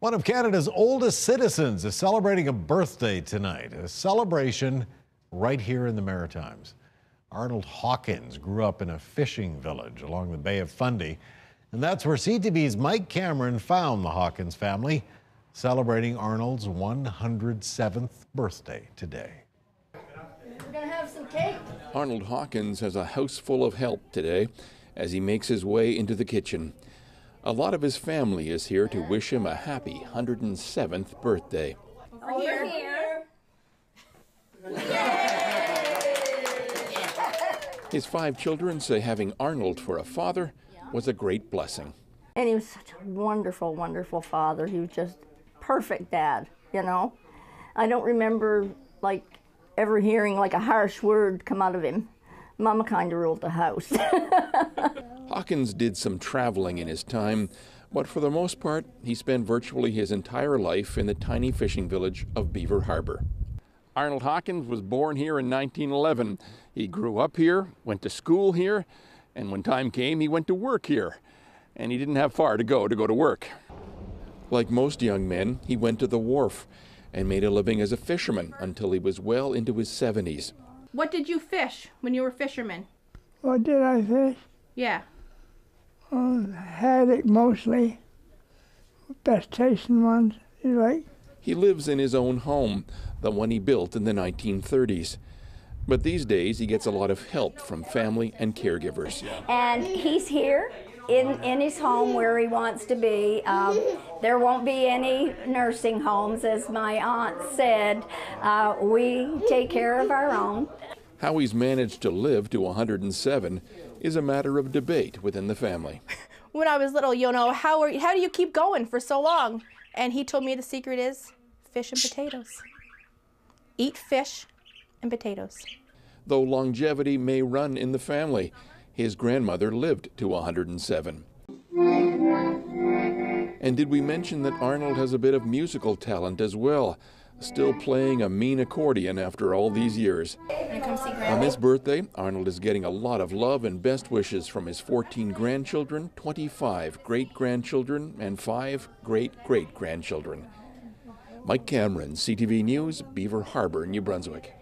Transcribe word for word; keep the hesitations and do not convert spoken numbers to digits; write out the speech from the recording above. One of Canada's oldest citizens is celebrating a birthday tonight, a celebration right here in the Maritimes. Arnold Hawkins grew up in a fishing village along the Bay of Fundy, and that's where C T V's Mike Cameron found the Hawkins family, celebrating Arnold's one hundred seventh birthday today. We're gonna have some cake. Arnold Hawkins has a house full of help today as he makes his way into the kitchen. A lot of his family is here to wish him a happy one hundred seventh birthday. Over here. Over here. His five children say having Arnold for a father was a great blessing. And he was such a wonderful, wonderful father. He was just perfect dad, you know. I don't remember, like, ever hearing, like, a harsh word come out of him. Mama kind of ruled the house. Hawkins did some traveling in his time, but for the most part, he spent virtually his entire life in the tiny fishing village of Beaver Harbor. Arnold Hawkins was born here in nineteen eleven. He grew up here, went to school here, and when time came, he went to work here. And he didn't have far to go to go to work. Like most young men, he went to the wharf and made a living as a fisherman until he was well into his seventies. What did you fish when you were fisherman? What did I fish? Yeah. Um, haddock mostly, best tasting ones, you like. He lives in his own home, the one he built in the nineteen thirties. But these days he gets a lot of help from family and caregivers. And he's here in, in his home where he wants to be. Um, there won't be any nursing homes, as my aunt said. Uh, we take care of our own. How he's managed to live to one hundred seven is a matter of debate within the family. When I was little, you know, how are, how do you keep going for so long? And he told me the secret is fish and potatoes. Eat fish and potatoes. Though longevity may run in the family, his grandmother lived to one hundred seven. And did we mention that Arnold has a bit of musical talent as well? Still playing a mean accordion after all these years. On his birthday, Arnold is getting a lot of love and best wishes from his fourteen grandchildren, twenty-five great-grandchildren, and five great-great-grandchildren. Mike Cameron, C T V News, Beaver Harbor, New Brunswick.